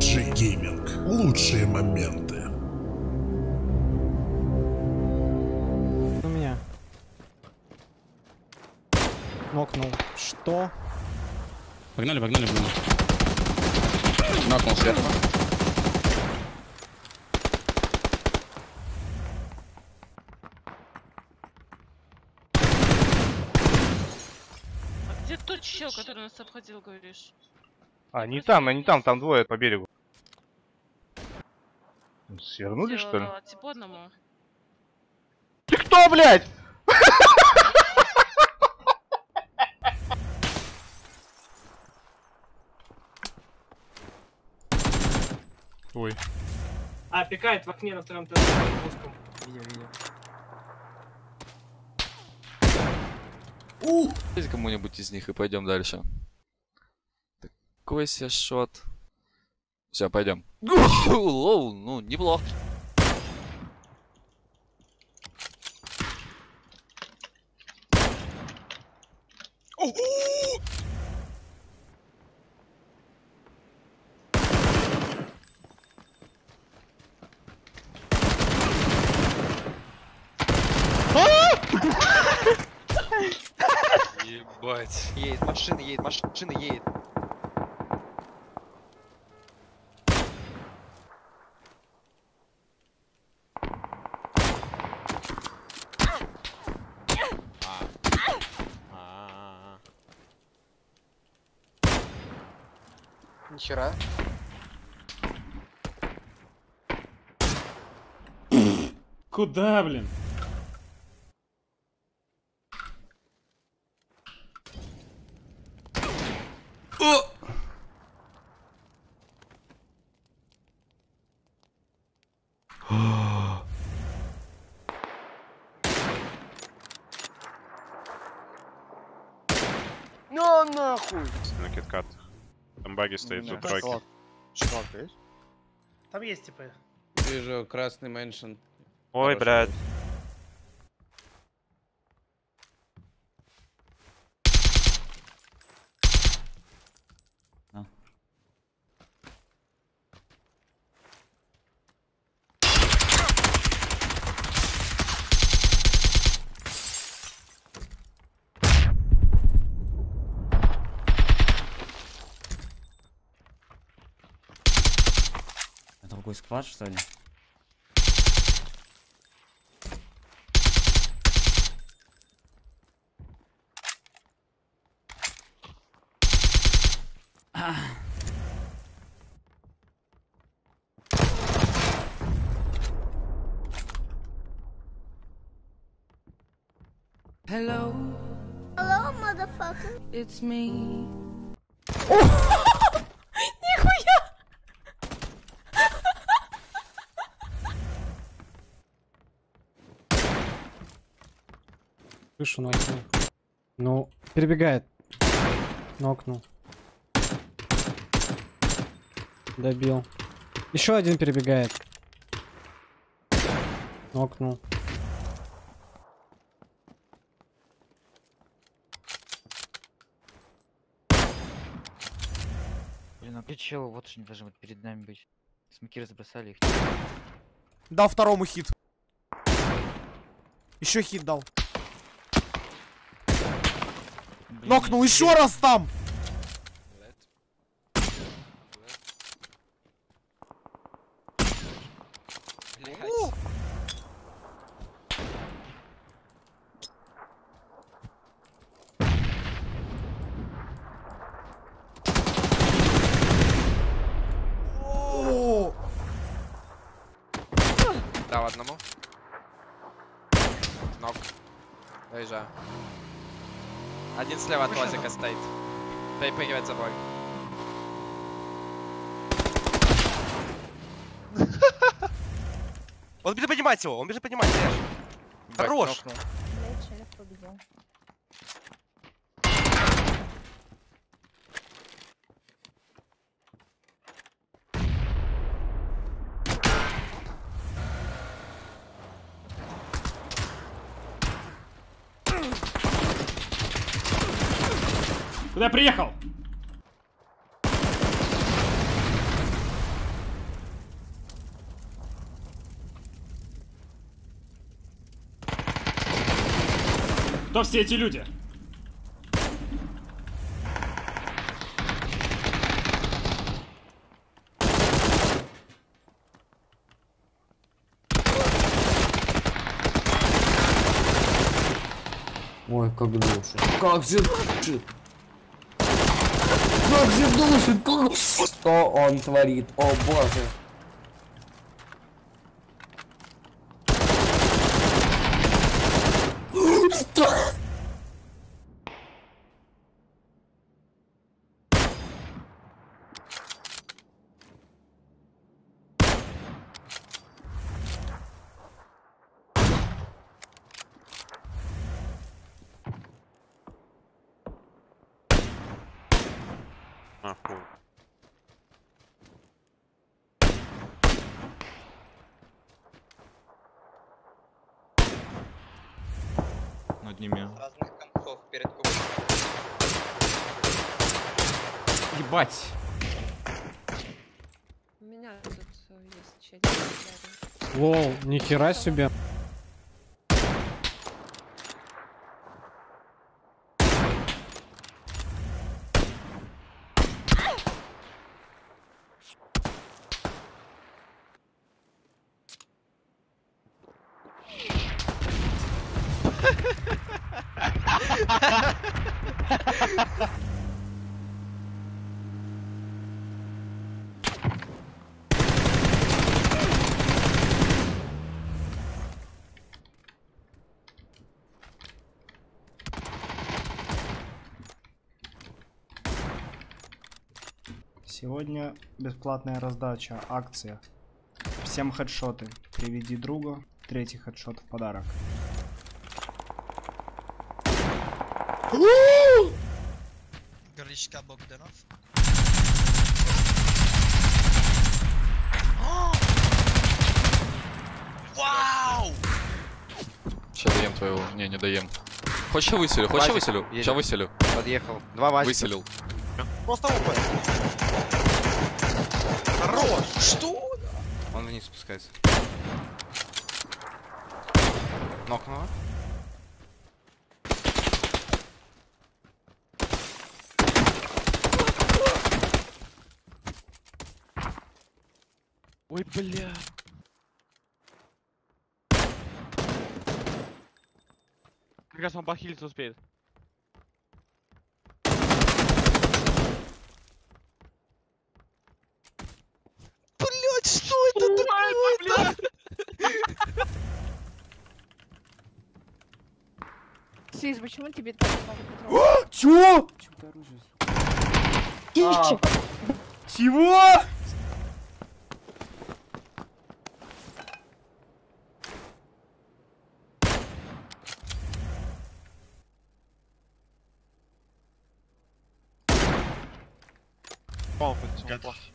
PUBG Gaming. Лучшие моменты. У меня. Нокнул. Что? Погнали, погнали, погнали. Нокнул сверху. А где тот чел, который нас обходил, говоришь? А, не там, они там двое по берегу. Свернули, что ли? Типа одному. Ты кто, блядь? Ой. А, пикает в окне на втором этаже. Видел. Дайте кому-нибудь из них и пойдем дальше. Какой себе шот. Все, пойдем. Лоу, ну неплохо. Ебать. Едет машина, едет машина, едет. Нихера. Куда, блин? О! Ну нахуй! На киткат. Там баги стоит, тут баги. Шмак есть? Там есть типа. Вижу красный мэншн. Ой, брат. Какой сквад, что ли? Hello. Hello, motherfucker. It's me. Слышу ноги. Ну, перебегает. Нокнул. Добил. Еще один перебегает. Нокнул. Блин, а причел, вот что не должны быть перед нами быть. Смокеры забросали их. Дал второму хит. Еще хит дал. Нокнул еще раз там! Да, одному. Нок. Доезжаю. Один слева от лазика стоит. Перепрыгивает за бой. Он бежит поднимать его, он бежит поднимать. Хорош! Куда я приехал? Кто все эти люди? Ой, как душит. Как же душит. Как же душит. Как... Что он творит? О боже. Над ними. С разных концов перед кубом. Ебать. У меня тут есть челюсть. Лол, нихера себе. Сегодня бесплатная раздача, акция. Всем хедшоты. Приведи друга. Третий хедшот в подарок. Горличка Богданов. Вау! Сейчас доем твоего. Не, не доем. Хочешь, я выселю? Хочешь, я выселю? Сейчас выселю. Подъехал. Два вазика. Выселил. Просто опа. Хорош! Что? Он вниз спускается. Нокнуло. Ой, бля. Как раз он похилиться успеет. Сиз, почему тебе так надо? Чего? Чего?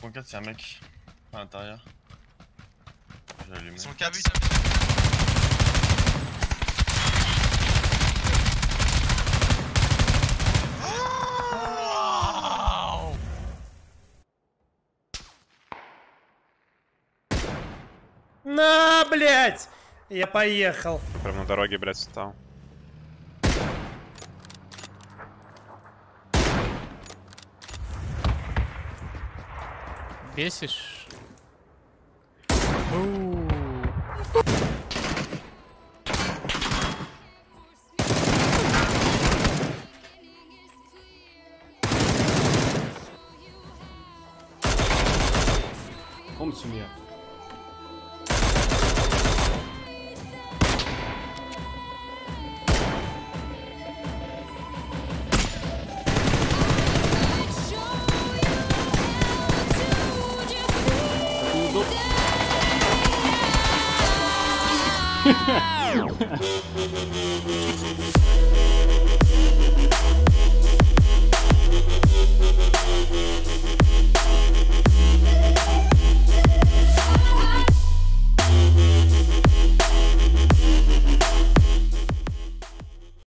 Point 4, c'est un mec à l'intérieur. Ils sont cabus. На, блять! Я поехал. Прям на дороге, блять, встал. Бесишь? Помните меня?